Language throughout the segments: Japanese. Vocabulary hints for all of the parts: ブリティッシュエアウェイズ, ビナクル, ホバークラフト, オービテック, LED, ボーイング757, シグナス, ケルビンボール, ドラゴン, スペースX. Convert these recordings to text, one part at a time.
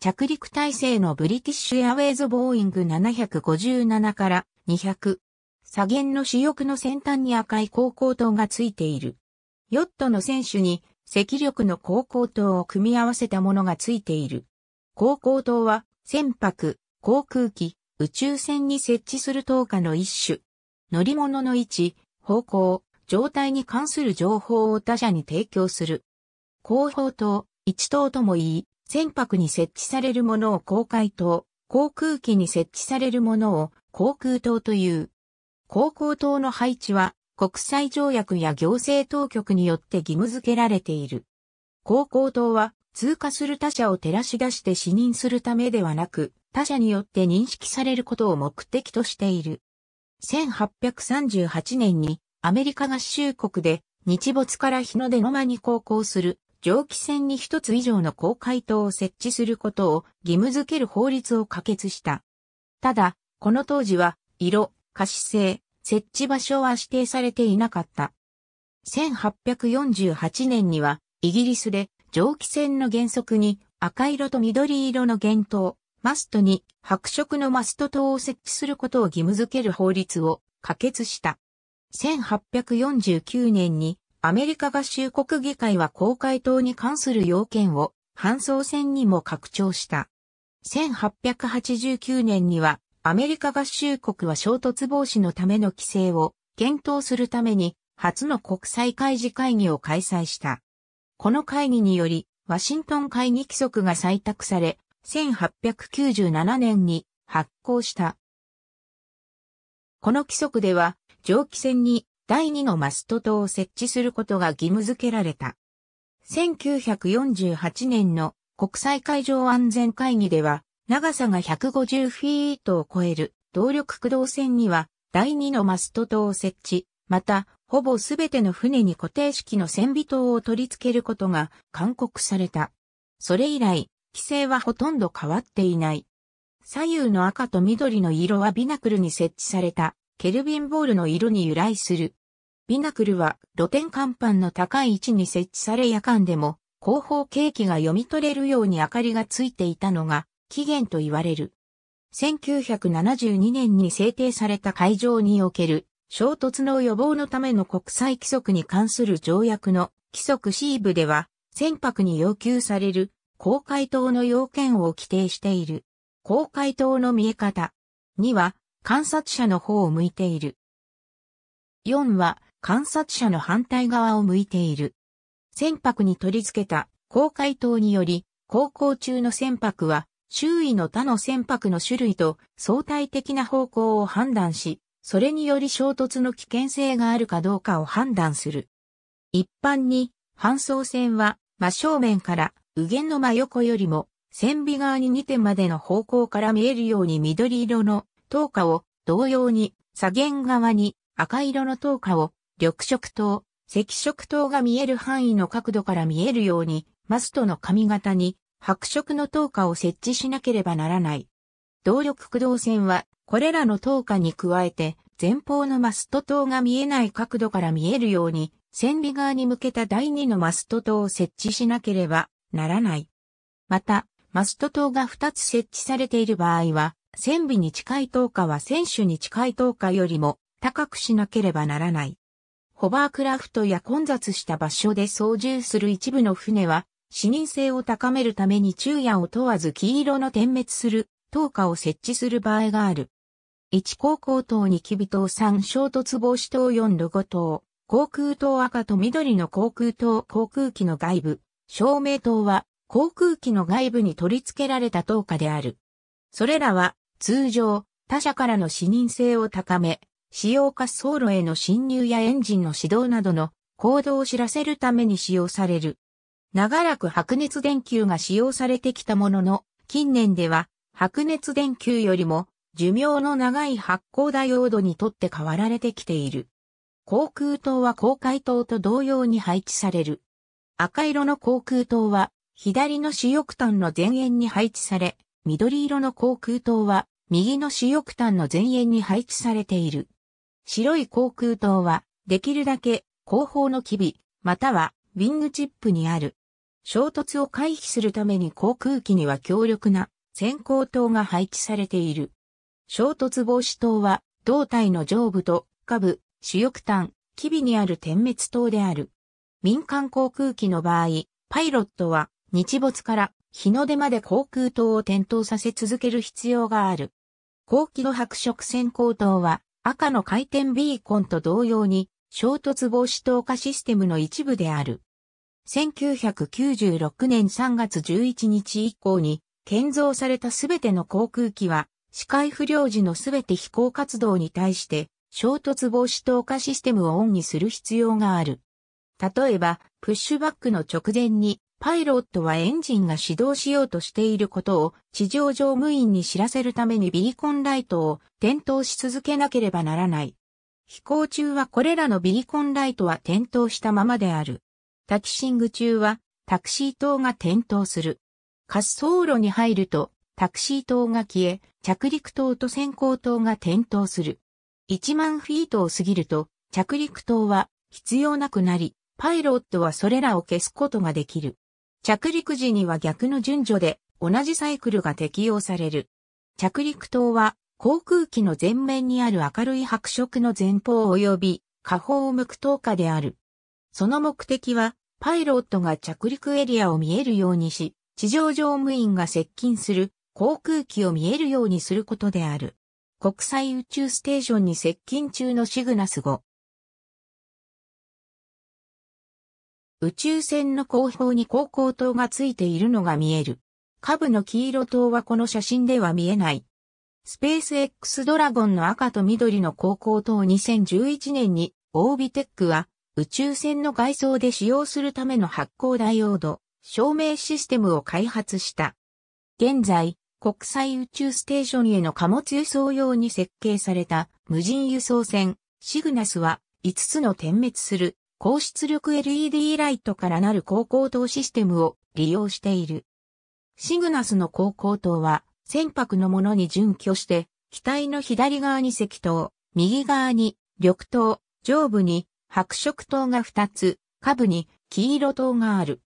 着陸体制のブリティッシュエアウェイズボーイング757から200。左舷の主翼の先端に赤い航行灯がついている。ヨットの船首に赤緑の航行灯を組み合わせたものがついている。航行灯は船舶、航空機、宇宙船に設置する灯火の一種。乗り物の位置、方向、状態に関する情報を他者に提供する。広報灯、一灯とも言い、船舶に設置されるものを広海灯、航空機に設置されるものを航空灯という。航行灯の配置は国際条約や行政当局によって義務付けられている。航行灯は通過する他者を照らし出して視認するためではなく、他者によって認識されることを目的としている。1838年にアメリカ合衆国で日没から日の出の間に航行する蒸気船に一つ以上の航海灯を設置することを義務付ける法律を可決した。ただ、この当時は色、可視性、設置場所は指定されていなかった。1848年にはイギリスで蒸気船の原則に赤色と緑色の舷灯、マストに白色のマスト灯を設置することを義務付ける法律を可決した。1849年にアメリカ合衆国議会は公開灯に関する要件を搬送船にも拡張した。1889年にはアメリカ合衆国は衝突防止のための規制を検討するために初の国際海事会議を開催した。この会議によりワシントン会議規則が採択され、1897年に発効した。この規則では蒸気船に第2のマスト灯を設置することが義務付けられた。1948年の国際海上安全会議では長さが150フィートを超える動力駆動船には第2のマスト灯を設置、またほぼすべての船に固定式の船尾灯を取り付けることが勧告された。それ以来、規制はほとんど変わっていない。左右の赤と緑の色はビナクルに設置されたケルビンボールの色に由来する。ビナクルは露天甲板の高い位置に設置され夜間でも後方景気が読み取れるように明かりがついていたのが起源と言われる。1972年に制定された海上における衝突の予防のための国際規則に関する条約の規則 C 部では船舶に要求される公開灯の要件を規定している。公開灯の見え方。2は観察者の方を向いている。4は観察者の反対側を向いている。船舶に取り付けた公開灯により、航行中の船舶は周囲の他の船舶の種類と相対的な方向を判断し、それにより衝突の危険性があるかどうかを判断する。一般に、搬送船は真正面から右舷の真横よりも、船尾側に2点までの方向から見えるように緑色の灯火を同様に左舷側に赤色の灯火を緑色灯、赤色灯が見える範囲の角度から見えるようにマストの上方に白色の灯火を設置しなければならない。動力駆動船はこれらの灯火に加えて前方のマスト灯が見えない角度から見えるように船尾側に向けた第2のマスト灯を設置しなければならない。また、マスト灯が2つ設置されている場合は、船尾に近い灯火は船首に近い灯火よりも高くしなければならない。ホバークラフトや混雑した場所で操縦する一部の船は、視認性を高めるために昼夜を問わず黄色の点滅する灯火を設置する場合がある。1航行灯、2機尾灯、3衝突防止灯、4ロゴ灯、航空灯、赤と緑の航空灯、航空機の外部、照明灯は、航空機の外部に取り付けられた灯火である。それらは通常他者からの視認性を高め、使用滑走路への進入やエンジンの始動などの行動を知らせるために使用される。長らく白熱電球が使用されてきたものの、近年では白熱電球よりも寿命の長い発光ダイオードにとって代わられてきている。航空灯は公開灯と同様に配置される。赤色の航空灯は左の主翼端の前縁に配置され、緑色の航空灯は右の主翼端の前縁に配置されている。白い航空灯はできるだけ後方の機尾、またはウィングチップにある。衝突を回避するために航空機には強力な先行塔が配置されている。衝突防止塔は胴体の上部と下部、主翼端、機尾にある点滅塔である。民間航空機の場合、パイロットは日没から日の出まで航空灯を点灯させ続ける必要がある。高輝度白色先行灯は赤の回転ビーコンと同様に衝突防止灯化システムの一部である。1996年3月11日以降に建造されたすべての航空機は視界不良時のすべて飛行活動に対して衝突防止灯化システムをオンにする必要がある。例えば、プッシュバックの直前にパイロットはエンジンが始動しようとしていることを地上乗務員に知らせるためにビーコンライトを点灯し続けなければならない。飛行中はこれらのビーコンライトは点灯したままである。タキシング中はタクシー灯が点灯する。滑走路に入るとタクシー灯が消え、着陸灯と先行灯が点灯する。1万フィートを過ぎると着陸灯は必要なくなり、パイロットはそれらを消すことができる。着陸時には逆の順序で同じサイクルが適用される。着陸灯は航空機の前面にある明るい白色の前方及び下方を向く灯火である。その目的はパイロットが着陸エリアを見えるようにし、地上乗務員が接近する航空機を見えるようにすることである。国際宇宙ステーションに接近中のシグナス5。宇宙船の後方に航行灯がついているのが見える。下部の黄色灯はこの写真では見えない。スペース X ドラゴンの赤と緑の航行灯2011年にオービテックは宇宙船の外装で使用するための発光ダイオード照明システムを開発した。現在、国際宇宙ステーションへの貨物輸送用に設計された無人輸送船シグナスは5つの点滅する高出力 LED ライトからなる航行灯システムを利用している。シグナスの航行灯は船舶のものに準拠して、機体の左側に赤灯、右側に緑灯、上部に白色灯が2つ、下部に黄色灯がある。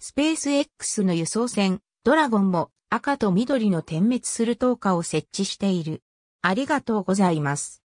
スペース X の輸送船、ドラゴンも赤と緑の点滅する灯火を設置している。ありがとうございます。